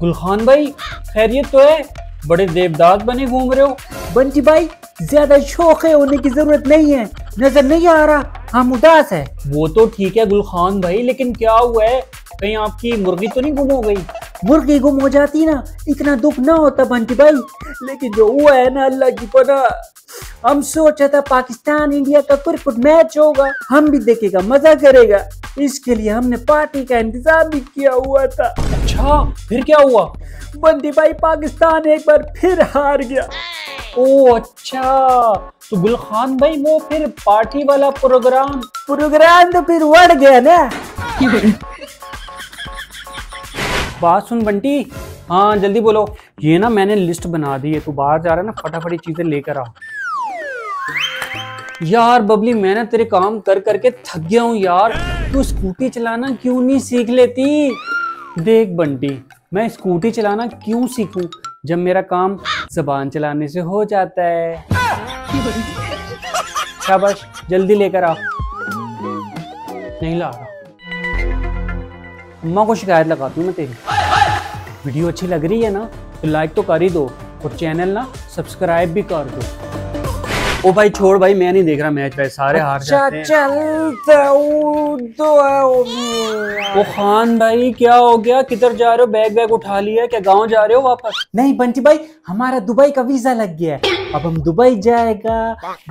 गुलखान भाई खैरियत तो है? बड़े देवदास बने घूम रहे हो। बंजी भाई ज्यादा शोखे होने की जरूरत नहीं है, नजर नहीं आ रहा, हम उदास है। वो तो ठीक है गुलखान भाई, लेकिन क्या हुआ है, कहीं आपकी मुर्गी तो नहीं गुम हो गई? मुर्गी गुम हो जाती ना इतना दुख ना होता बंजी भाई, लेकिन जो हुआ है ना अल्लाह की पनाह। हम सोचा था पाकिस्तान इंडिया का क्रिकेट मैच होगा, हम भी देखेगा मजा करेगा, इसके लिए हमने पार्टी का इंतजाम भी किया हुआ था। अच्छा फिर क्या हुआ? बंदी भाई पाकिस्तान एक बार फिर हार गया। ओ अच्छा, तो गुलखान भाई वो फिर पार्टी वाला प्रोग्राम तो फिर उड़ गया ना। बात सुन बंटी, हाँ जल्दी बोलो। ये ना मैंने लिस्ट बना दी है, तू बाहर जा रहा है ना फटाफट चीजें लेकर आ। यार बबली मैं ना तेरे काम कर करके थक गया हूँ यार, तू स्कूटी चलाना क्यों नहीं सीख लेती? देख बंटी मैं स्कूटी चलाना क्यों सीखूं जब मेरा काम जबान चलाने से हो जाता है। शाबाश जल्दी लेकर आओ। नहीं ला रहा, अम्मा को शिकायत लगाती हूँ मैं तेरी। वीडियो अच्छी लग रही है ना तो लाइक तो कर ही दो और चैनल ना सब्सक्राइब भी कर दो। ओ भाई छोड़ भाई, मैं नहीं देख रहा मैच भाई, सारे हार जाते हैं। ओ खान भाई क्या हो गया, किधर जा रहे हो? बैग बैग उठा लिया क्या, गांव जा रहे हो वापस? नहीं बंटी भाई हमारा दुबई का वीजा लग गया है, अब हम दुबई जाएगा,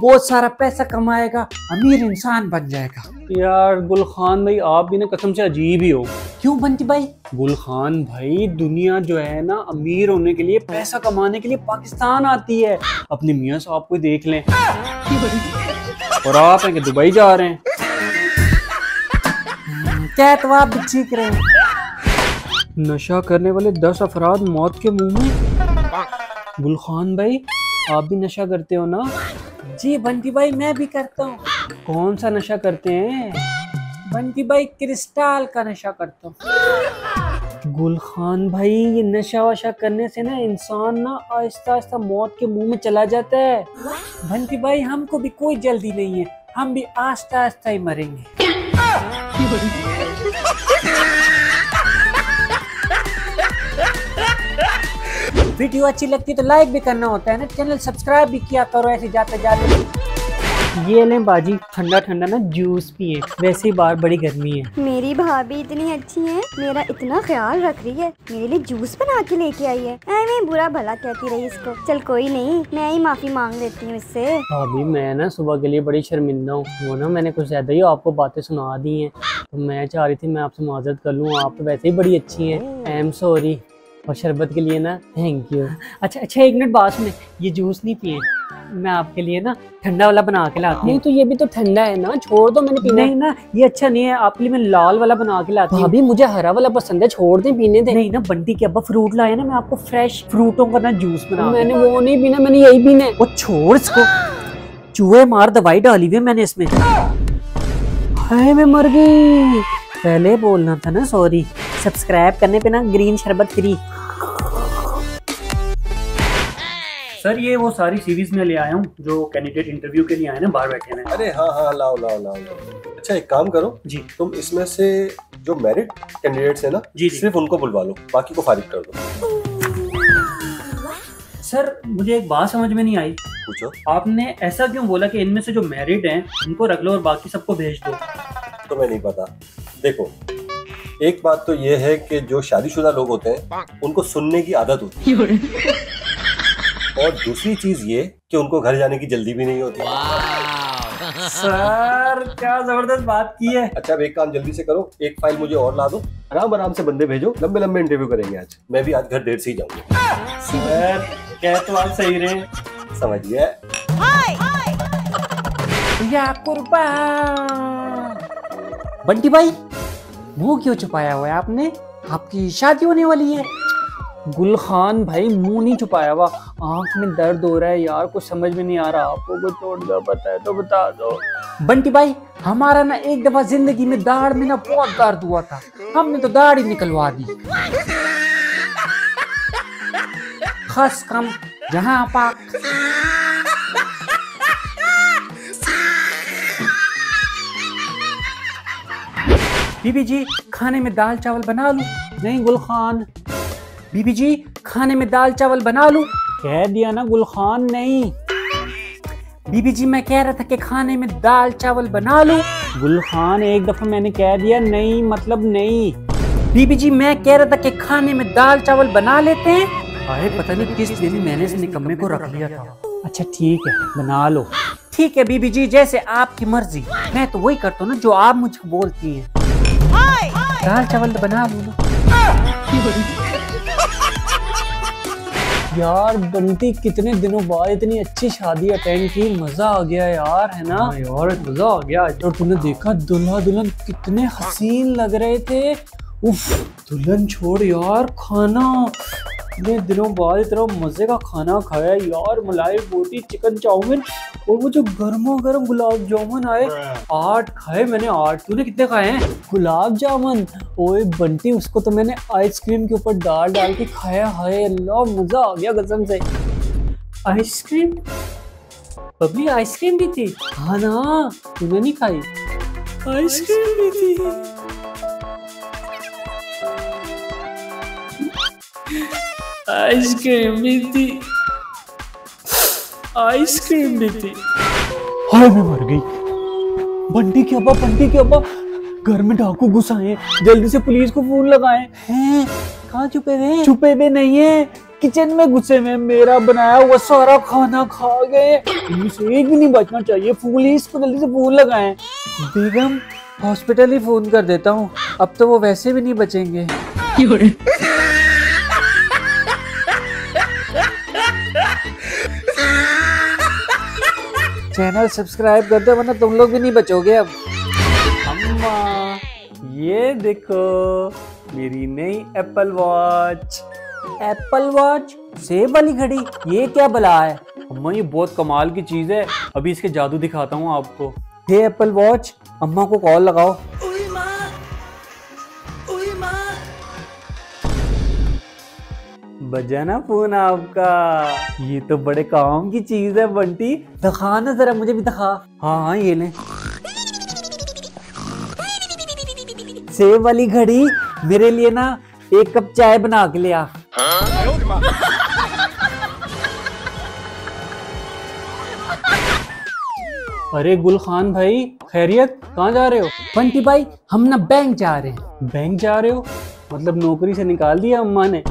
बहुत सारा पैसा कमाएगा, अमीर इंसान बन जाएगा। यार गुलखान भाई आप भी ना कसम से अजीब ही हो। क्यों बंटी भाई? गुलखान भाई दुनिया जो है ना अमीर होने के लिए पैसा कमाने के लिए पाकिस्तान आती है, अपने मियाँ साहब को देख लें, और आप हैं कि दुबई जा रहे हैं। क्या तो आप भी ठीक रहे हैं। नशा करने वाले 10 अफराद मौत के मुंह में। गुलखान भाई आप भी नशा करते हो ना? जी बंटी भाई मैं भी करता हूँ। कौन सा नशा करते हैं? बंटी भाई क्रिस्टाल का नशा करता हूँ। गुलखान भाई ये नशा वशा करने से ना इंसान ना आहिस्ता आहिस्ता मौत के मुंह में चला जाता है। बंटी भाई हमको भी कोई जल्दी नहीं है, हम भी आस्ता आस्ता ही मरेंगे। वीडियो अच्छी लगती है तो लाइक भी करना होता है ना, चैनल सब्सक्राइब भी किया करो। ऐसे जाते जाते ये लें बाजी, ठंडा ठंडा ना जूस पिए, वैसे ही बाहर बड़ी गर्मी है। मेरी भाभी इतनी अच्छी है, मेरा इतना ख्याल रख रही है, मेरे लिए जूस बना के लेके आई है। मैं बुरा भला कहती रही इसको, चल कोई नहीं मैं ही माफी मांग लेती हूँ इससे। भाभी मैं ना सुबह के लिए बड़ी शर्मिंदा हूँ, वो ना मैंने कुछ ज्यादा ही आपको बातें सुना दी है, तो मैं चाह रही थी मैं आपसे माजरत कर लूँ, आप तो वैसे ही बड़ी अच्छी है। आई एम सॉरी, और शरबत के लिए ना थैंक यू। अच्छा, एक मिनट बात सुने, ये जूस नहीं पिए, मैं आपके लिए ना ठंडा वाला बना के लाती हूँ। नहीं तो ये भी तो ठंडा है ना, छोड़ दो मैंने पीना। नहीं ना ये अच्छा नहीं है, आपके लिए मैं लाल वाला बना के लाती हूँ। अभी मुझे हरा वाला पसंद है, छोड़ दे पीने दे। नहीं ना बंटी के अब्बा फ्रूट लाए ना, मैं आपको फ्रेश फ्रूटों का ना जूस बना। मैंने वो नहीं पीना, मैंने यही पीना है। वो छोड़ इसको, चूहे मार दवाई डाली हुई मैंने इसमें। हाय मैं मर गई, पहले बोलना था ना सॉरी। सब्सक्राइब करने पे ना ग्रीन शरबत फ्री। सर ये वो सारी सीरीज में ले आया हूँ जो कैंडिडेट इंटरव्यू के लिए आए ना, बाहर बैठे हैं। अरे हाँ हाँ लाओ लाओ लाओ। अच्छा एक काम करो जी, तुम इसमें से जो मैरिड कैंडिडेट्स है ना जी, सिर्फ उनको बुलवा लो, बाकी को फारिग कर दो। सर मुझे एक बात समझ में नहीं आई। पूछो। आपने ऐसा क्यों बोला कि इनमें से जो मैरिड हैं उनको रख लो और बाकी सबको भेज दो? तुम्हें नहीं पता। देखो एक बात तो ये है कि जो शादीशुदा लोग होते हैं उनको सुनने की आदत होती है, और दूसरी चीज ये कि उनको घर जाने की जल्दी भी नहीं होती। सर क्या जबरदस्त बात की है। अच्छा अब एक काम जल्दी से करो, एक फाइल मुझे और ला दो, आराम आराम से बंदे भेजो, लंबे लंबे इंटरव्यू करेंगे आज। मैं भी आज घर देर से ही जाऊंगा। सर क्या तो आप सही रहे, समझ गया। बंटी भाई मुँह क्यों छुपाया हुआ है आपने, आपकी शादी होने वाली है। गुलखान भाई मुंह नहीं छुपाया हुआ, आंख में दर्द हो रहा है यार, कुछ समझ में नहीं आ रहा, आपको कुछ टोटका पता है तो बता दो। बंटी भाई हमारा ना एक दफा जिंदगी में दाढ़ में ना बहुत दर्द हुआ था, हमने तो दाढ़ी निकलवा दी। खस कम जहां पाक। बीबी जी खाने में दाल चावल बना लूं? नहीं गुलखान बीबी जी खाने में दाल चावल बना लूं। कह दिया ना गुलखान नहीं। बीबी जी मैं कह रहा था कि खाने में दाल चावल बना लूं। गुलखान एक दफा मैंने कह दिया नहीं मतलब नहीं। बीबी जी मैं कह रहा था कि खाने में दाल चावल बना लेते हैं। अरे पता नहीं किस दिन मैंने इस निकम्मे को रख लिया था। अच्छा ठीक है बना लो। ठीक है बीबी जी जैसे आपकी मर्जी, मैं तो वही करता हूँ ना जो आप मुझे बोलती हैं। दाल चावल तो बना लूं। यार बंटी कितने दिनों बाद इतनी अच्छी शादी अटेंड की, मजा आ गया यार, है ना यार मजा आ गया। और तुमने देखा दुल्हा दुल्हन कितने हसीन लग रहे थे। उफ दुल्हन छोड़ यार खाना, इतने दिनों बाद इतना मजे का खाना खाया यार, मलाई बोटी चिकन चाउमीन और वो जो गर्मा गर्म गुलाब जामुन आए, 8 खाए मैंने 8। तूने कितने खाए हैं गुलाब जामुन? ओए बंटी उसको तो मैंने आइसक्रीम के ऊपर डाल डाल के खाया है, अल्लाह मजा आ गया कसम से। आइसक्रीम बबली आइसक्रीम भी थी? हाँ ना तूने नहीं खाई? आइसक्रीम भी थी। आइसक्रीम भी थी। हाय मैं मर गई। बंटी के अब्बा घर में डाकू घुस आए, जल्दी से पुलिस को फोन लगाए। हैं कहाँ छुपे हुए? छुपे हुए नहीं है, किचन में घुसे में मेरा बनाया हुआ सारा खाना खा गए, इनसे एक भी नहीं बचना चाहिए। पुलिस को जल्दी से फोन लगाए। बेगम हॉस्पिटल ही फोन कर देता हूँ, अब तो वो वैसे भी नहीं बचेंगे। चैनल सब्सक्राइब कर दो वरना तुम लोग भी नहीं बचोगे अब। अम्मा ये देखो मेरी नई एप्पल वॉच सेब वाली घड़ी, ये क्या बला है? अम्मा ये बहुत कमाल की चीज है, अभी इसके जादू दिखाता हूँ आपको। ये एप्पल वॉच, अम्मा को कॉल लगाओ। बजाना फोन आपका, ये तो बड़े काम की चीज है। बंटी दिखा ना जरा, मुझे भी दिखा। हाँ ये ले सेब वाली घड़ी, मेरे लिए ना 1 कप चाय बना के ले आ। अरे गुलखान भाई खैरियत? कहाँ जा रहे हो? बंटी भाई हम ना बैंक जा रहे हैं। बैंक जा रहे हो? मतलब नौकरी से निकाल दिया अम्मा ने?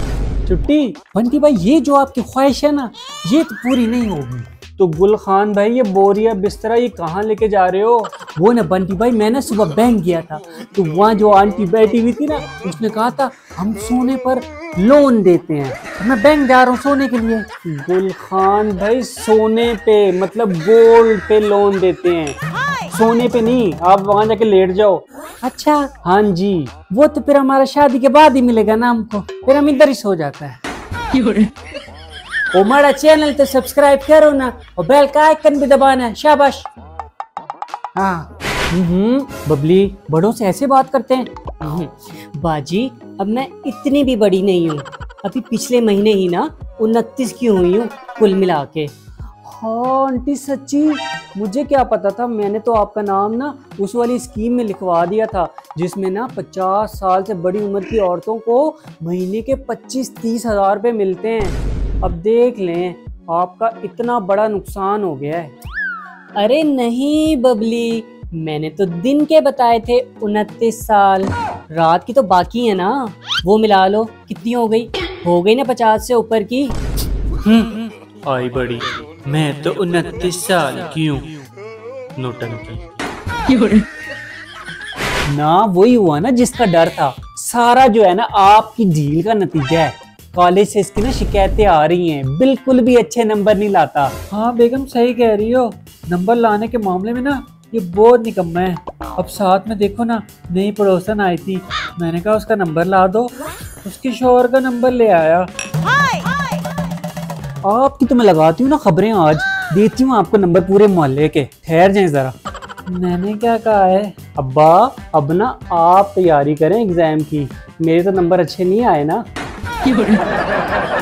छुट्टी? बंटी भाई ये जो आपकी ख्वाहिश है ना ये तो पूरी नहीं होगी। तो गुलखान भाई ये बोरिया बिस्तरा ये कहाँ लेके जा रहे हो? वो ना बंटी भाई मैंने सुबह बैंक गया था तो वहाँ जो आंटी बैठी हुई थी ना उसने कहा था हम सोने पर लोन देते हैं, मैं बैंक जा रहा हूँ सोने के लिए। गुलखान भाई सोने पे मतलब गोल्ड पे लोन देते हैं, सोने पे नहीं, आप वहाँ जाके लेट जाओ। अच्छा हाँ जी, वो तो फिर हमारा शादी के बाद ही मिलेगा ना हमको, फिर हम इधर ही सो जाता है। हमारा चैनल तो सब्सक्राइब करो ना और बेल का आइकन भी दबाना है, शाबाश। हाँ बबली बड़ों से ऐसे बात करते हैं। बाजी अब मैं इतनी भी बड़ी नहीं हूँ, अभी पिछले महीने ही ना 29 की हुई हूँ कुल मिला के। हाँ आंटी सच्ची, मुझे क्या पता था, मैंने तो आपका नाम ना उस वाली स्कीम में लिखवा दिया था जिसमें ना 50 साल से बड़ी उम्र की औरतों को महीने के 25-30 हज़ार रुपये मिलते हैं। अब देख लें आपका इतना बड़ा नुकसान हो गया है। अरे नहीं बबली, मैंने तो दिन के बताए थे 29 साल, रात की तो बाकी है ना, वो मिला लो कितनी हो गई ना 50 से ऊपर की। आई बड़ी, मैं तो 29 साल की हूँ। नोटंकी ना वही हुआ ना जिसका डर था, सारा जो है ना आपकी डील का नतीजा है। कॉलेज से इसकी ना शिकायतें आ रही हैं, बिल्कुल भी अच्छे नंबर नहीं लाता। हाँ बेगम सही कह रही हो, नंबर लाने के मामले में ना ये बहुत निकम्मा है। अब साथ में देखो ना नई पड़ोसन आई थी, मैंने कहा उसका नंबर ला दो, उसके शोहर का नंबर ले आया। आपकी तो मैं लगाती हूँ ना खबरें, आज देती हूँ आपको नंबर पूरे मोहल्ले के, ठहर जाएं जरा। मैंने क्या कहा है अब्बा, अब ना आप तैयारी करें एग्जाम की, मेरे तो नंबर अच्छे नहीं आए ना।